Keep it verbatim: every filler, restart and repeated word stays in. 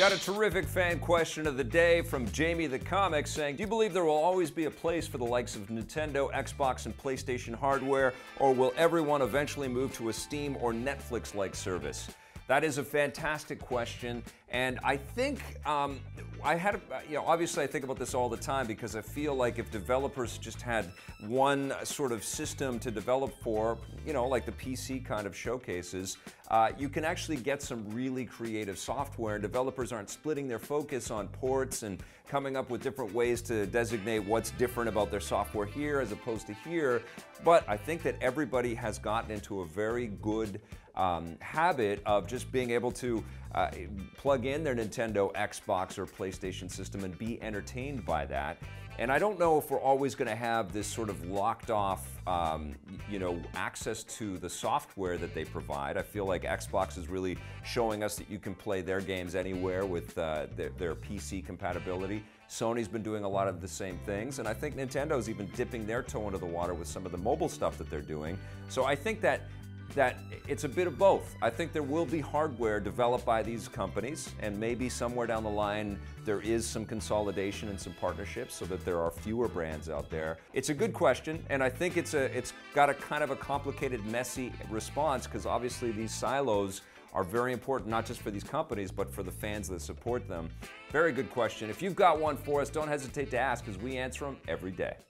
Got a terrific fan question of the day from Jamie the Comics saying, do you believe there will always be a place for the likes of Nintendo, Xbox, and PlayStation hardware, or will everyone eventually move to a Steam or Netflix-like service? That is a fantastic question, and I think um, I had, you know, obviously I think about this all the time because I feel like if developers just had one sort of system to develop for, you know, like the P C kind of showcases, uh, you can actually get some really creative software, and developers aren't splitting their focus on ports and coming up with different ways to designate what's different about their software here as opposed to here. But I think that everybody has gotten into a very good Um, habit of just being able to uh, plug in their Nintendo, Xbox, or PlayStation system and be entertained by that. And I don't know if we're always going to have this sort of locked off, um, you know, access to the software that they provide. I feel like Xbox is really showing us that you can play their games anywhere with uh, their, their P C compatibility. Sony's been doing a lot of the same things, and I think Nintendo's even dipping their toe into the water with some of the mobile stuff that they're doing. So I think that that it's a bit of both. I think there will be hardware developed by these companies, and maybe somewhere down the line there is some consolidation and some partnerships so that there are fewer brands out there. It's a good question, and I think it's a it's got a kind of a complicated, messy response, because obviously these silos are very important, not just for these companies, but for the fans that support them. Very good question. If you've got one for us, don't hesitate to ask, because we answer them every day.